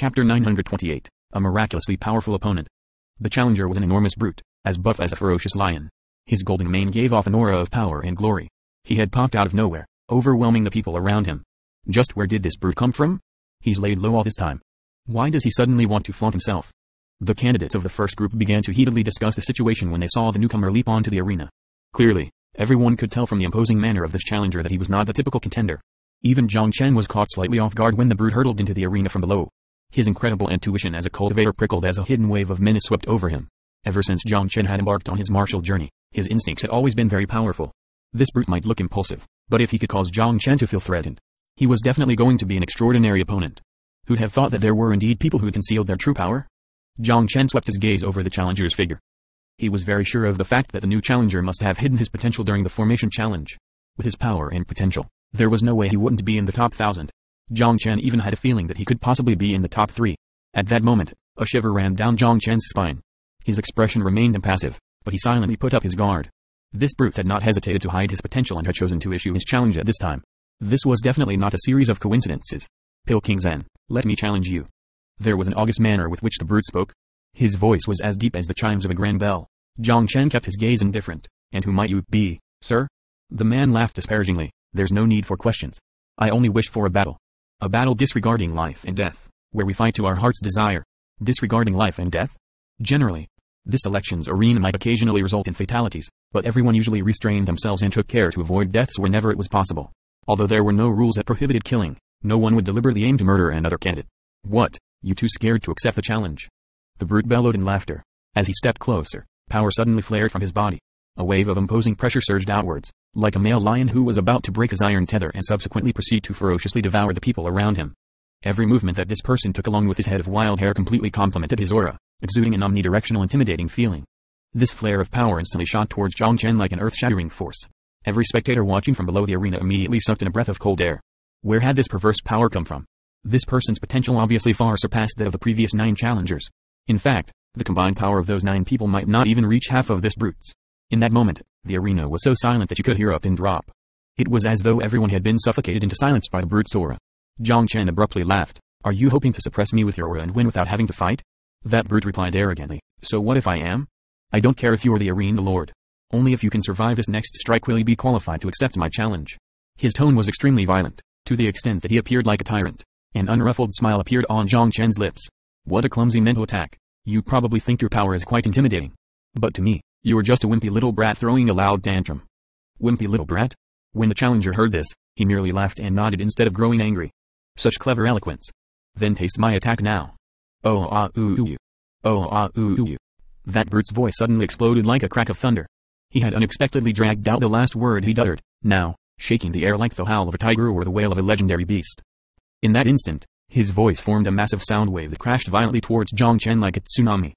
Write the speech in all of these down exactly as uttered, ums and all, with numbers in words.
Chapter nine hundred twenty-eight. A miraculously powerful opponent. The challenger was an enormous brute, as buff as a ferocious lion. His golden mane gave off an aura of power and glory. He had popped out of nowhere, overwhelming the people around him. Just where did this brute come from? He's laid low all this time. Why does he suddenly want to flaunt himself? The candidates of the first group began to heatedly discuss the situation when they saw the newcomer leap onto the arena. Clearly, everyone could tell from the imposing manner of this challenger that he was not the typical contender. Even Jiang Chen was caught slightly off guard when the brute hurtled into the arena from below. His incredible intuition as a cultivator prickled as a hidden wave of menace swept over him. Ever since Jiang Chen had embarked on his martial journey, his instincts had always been very powerful. This brute might look impulsive, but if he could cause Jiang Chen to feel threatened, he was definitely going to be an extraordinary opponent. Who'd have thought that there were indeed people who concealed their true power? Jiang Chen swept his gaze over the challenger's figure. He was very sure of the fact that the new challenger must have hidden his potential during the formation challenge. With his power and potential, there was no way he wouldn't be in the top thousand. Jiang Chen even had a feeling that he could possibly be in the top three. At that moment, a shiver ran down Jiang Chen's spine. His expression remained impassive, but he silently put up his guard. This brute had not hesitated to hide his potential and had chosen to issue his challenge at this time. This was definitely not a series of coincidences. Pill King Zen, let me challenge you. There was an august manner with which the brute spoke. His voice was as deep as the chimes of a grand bell. Jiang Chen kept his gaze indifferent. And who might you be, sir? The man laughed disparagingly. There's no need for questions. I only wish for a battle. A battle disregarding life and death, where we fight to our heart's desire. Disregarding life and death? Generally, this election's arena might occasionally result in fatalities, but everyone usually restrained themselves and took care to avoid deaths whenever it was possible. Although there were no rules that prohibited killing, no one would deliberately aim to murder another candidate. What? You too scared to accept the challenge? The brute bellowed in laughter. As he stepped closer, power suddenly flared from his body. A wave of imposing pressure surged outwards, like a male lion who was about to break his iron tether and subsequently proceed to ferociously devour the people around him. Every movement that this person took along with his head of wild hair completely complemented his aura, exuding an omnidirectional intimidating feeling. This flare of power instantly shot towards Jiang Chen like an earth-shattering force. Every spectator watching from below the arena immediately sucked in a breath of cold air. Where had this perverse power come from? This person's potential obviously far surpassed that of the previous nine challengers. In fact, the combined power of those nine people might not even reach half of this brute's. In that moment, the arena was so silent that you could hear a pin drop. It was as though everyone had been suffocated into silence by the brute's aura. Jiang Chen abruptly laughed. Are you hoping to suppress me with your aura and win without having to fight? That brute replied arrogantly. So what if I am? I don't care if you are the arena lord. Only if you can survive this next strike will you be qualified to accept my challenge. His tone was extremely violent, to the extent that he appeared like a tyrant. An unruffled smile appeared on Jiang Chen's lips. What a clumsy mental attack. You probably think your power is quite intimidating. But to me, you are just a wimpy little brat throwing a loud tantrum. Wimpy little brat? When the challenger heard this, he merely laughed and nodded instead of growing angry. Such clever eloquence. Then taste my attack now. Oh ah ooh you. Oh ah ooh you. That brute's voice suddenly exploded like a crack of thunder. He had unexpectedly dragged out the last word he uttered, now, shaking the air like the howl of a tiger or the wail of a legendary beast. In that instant, his voice formed a massive sound wave that crashed violently towards Jiang Chen like a tsunami.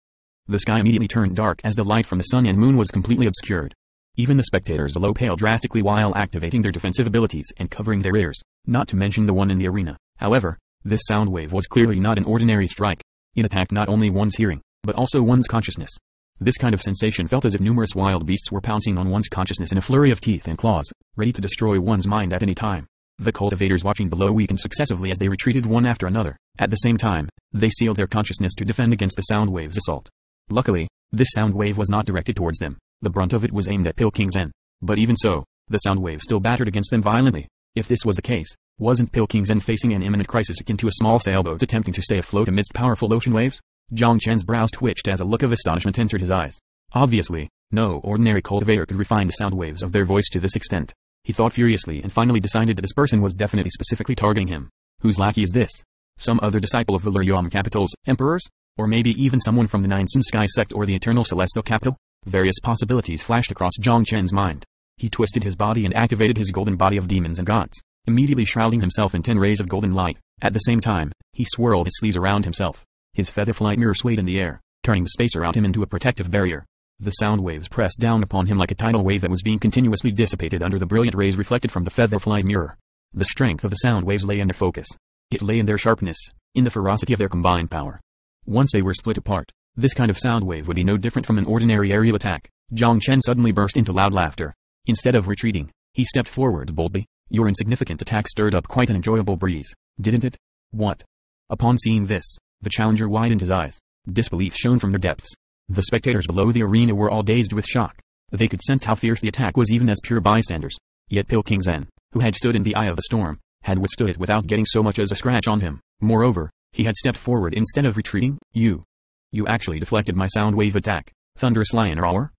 The sky immediately turned dark as the light from the sun and moon was completely obscured. Even the spectators below paled drastically while activating their defensive abilities and covering their ears, not to mention the one in the arena. However, this sound wave was clearly not an ordinary strike. It attacked not only one's hearing, but also one's consciousness. This kind of sensation felt as if numerous wild beasts were pouncing on one's consciousness in a flurry of teeth and claws, ready to destroy one's mind at any time. The cultivators watching below weakened successively as they retreated one after another. At the same time, they sealed their consciousness to defend against the sound wave's assault. Luckily, this sound wave was not directed towards them. The brunt of it was aimed at Pill King Zen. But even so, the sound wave still battered against them violently. If this was the case, wasn't Pill King Zen facing an imminent crisis akin to a small sailboat attempting to stay afloat amidst powerful ocean waves? Jiang Chen's brows twitched as a look of astonishment entered his eyes. Obviously, no ordinary cultivator could refine the sound waves of their voice to this extent. He thought furiously and finally decided that this person was definitely specifically targeting him. Whose lackey is this? Some other disciple of the Luryom capital's emperors? Or maybe even someone from the Nine Sun Sky sect or the Eternal Celestial Capital? Various possibilities flashed across Jiang Chen's mind. He twisted his body and activated his golden body of demons and gods, immediately shrouding himself in ten rays of golden light. At the same time, he swirled his sleeves around himself. His feather flight mirror swayed in the air, turning the space around him into a protective barrier. The sound waves pressed down upon him like a tidal wave that was being continuously dissipated under the brilliant rays reflected from the feather flight mirror. The strength of the sound waves lay in their focus. It lay in their sharpness, in the ferocity of their combined power. Once they were split apart, this kind of sound wave would be no different from an ordinary aerial attack. Jiang Chen suddenly burst into loud laughter. Instead of retreating, he stepped forward boldly. Your insignificant attack stirred up quite an enjoyable breeze, didn't it? What? Upon seeing this, The challenger widened his eyes. Disbelief shone from their depths. The spectators below the arena were all dazed with shock. They could sense how fierce the attack was even as pure bystanders. Yet Pill King Zen, who had stood in the eye of the storm, had withstood it without getting so much as a scratch on him. Moreover, he had stepped forward instead of retreating. You. You actually deflected my sound wave attack. Thunderous lion roar.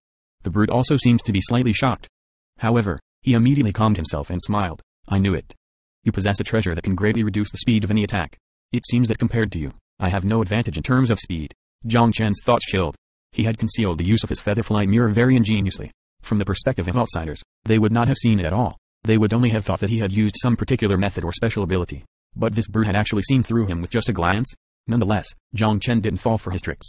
The brute also seemed to be slightly shocked. However, he immediately calmed himself and smiled. I knew it. You possess a treasure that can greatly reduce the speed of any attack. It seems that compared to you, I have no advantage in terms of speed. Jiang Chen's thoughts chilled. He had concealed the use of his featherfly mirror very ingeniously. From the perspective of outsiders, they would not have seen it at all. They would only have thought that he had used some particular method or special ability. But this brute had actually seen through him with just a glance. Nonetheless, Jiang Chen didn't fall for his tricks.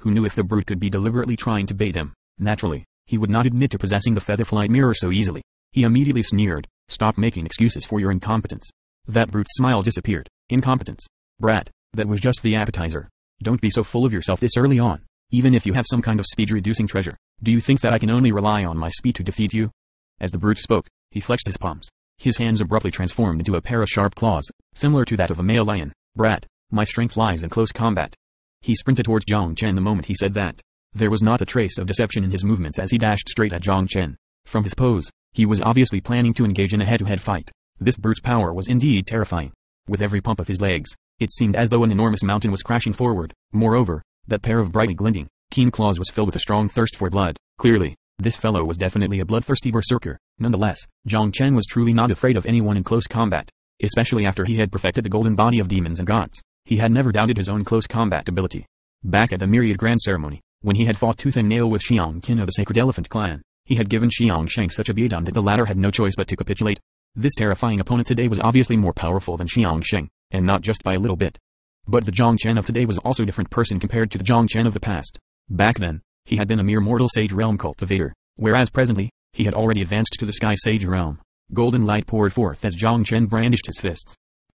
Who knew if the brute could be deliberately trying to bait him? Naturally, he would not admit to possessing the featherfly mirror so easily. He immediately sneered, "Stop making excuses for your incompetence." That brute's smile disappeared. Incompetence? Brat, that was just the appetizer. Don't be so full of yourself this early on. Even if you have some kind of speed-reducing treasure, do you think that I can only rely on my speed to defeat you? As the brute spoke, he flexed his palms. His hands abruptly transformed into a pair of sharp claws, similar to that of a male lion. Brat, my strength lies in close combat. He sprinted towards Jiang Chen the moment he said that. There was not a trace of deception in his movements as he dashed straight at Jiang Chen. From his pose, he was obviously planning to engage in a head-to-head fight. This brute's power was indeed terrifying. With every pump of his legs, it seemed as though an enormous mountain was crashing forward. Moreover, that pair of brightly glinting, keen claws was filled with a strong thirst for blood. Clearly, this fellow was definitely a bloodthirsty berserker. Nonetheless, Jiang Chen was truly not afraid of anyone in close combat. Especially after he had perfected the golden body of demons and gods, he had never doubted his own close combat ability. Back at the Myriad Grand Ceremony, when he had fought tooth and nail with Xiang Qin of the Sacred Elephant Clan, he had given Xiang Sheng such a beatdown that the latter had no choice but to capitulate. This terrifying opponent today was obviously more powerful than Xiang Sheng, and not just by a little bit. But the Jiang Chen of today was also a different person compared to the Jiang Chen of the past. Back then, he had been a mere mortal sage realm cultivator, whereas presently, he had already advanced to the sky sage realm. Golden light poured forth as Jiang Chen brandished his fists.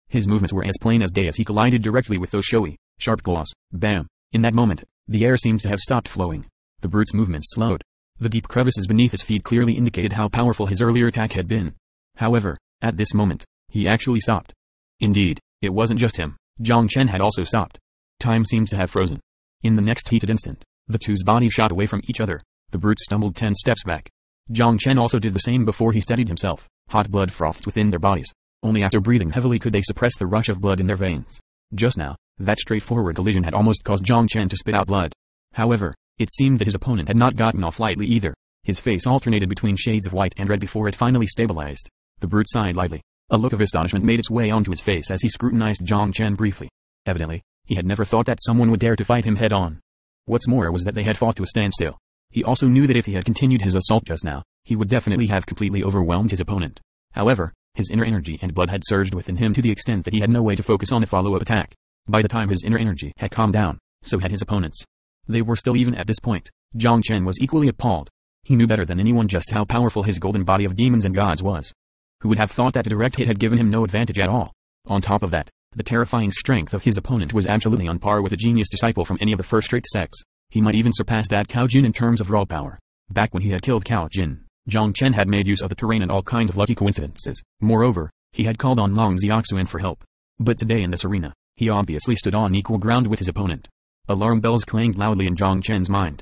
His movements were as plain as day as he collided directly with those showy, sharp claws. Bam! In that moment, the air seemed to have stopped flowing. The brute's movements slowed. The deep crevices beneath his feet clearly indicated how powerful his earlier attack had been. However, at this moment, he actually stopped. Indeed, it wasn't just him. Jiang Chen had also stopped. Time seemed to have frozen. In the next heated instant, the two's bodies shot away from each other. The brute stumbled ten steps back. Jiang Chen also did the same before he steadied himself. Hot blood frothed within their bodies. Only after breathing heavily could they suppress the rush of blood in their veins. Just now, that straightforward collision had almost caused Jiang Chen to spit out blood. However, it seemed that his opponent had not gotten off lightly either. His face alternated between shades of white and red before it finally stabilized. The brute sighed lightly. A look of astonishment made its way onto his face as he scrutinized Jiang Chen briefly. Evidently, he had never thought that someone would dare to fight him head-on. What's more was that they had fought to a standstill. He also knew that if he had continued his assault just now, he would definitely have completely overwhelmed his opponent. However, his inner energy and blood had surged within him to the extent that he had no way to focus on a follow-up attack. By the time his inner energy had calmed down, so had his opponent's. They were still even at this point. Jiang Chen was equally appalled. He knew better than anyone just how powerful his golden body of demons and gods was. Who would have thought that a direct hit had given him no advantage at all? On top of that, the terrifying strength of his opponent was absolutely on par with a genius disciple from any of the first rate sects. He might even surpass that Cao Jin in terms of raw power. Back when he had killed Cao Jin, Jiang Chen had made use of the terrain and all kinds of lucky coincidences. Moreover, he had called on Long Xiaoxuan for help. But today in this arena, he obviously stood on equal ground with his opponent. Alarm bells clanged loudly in Jiang Chen's mind.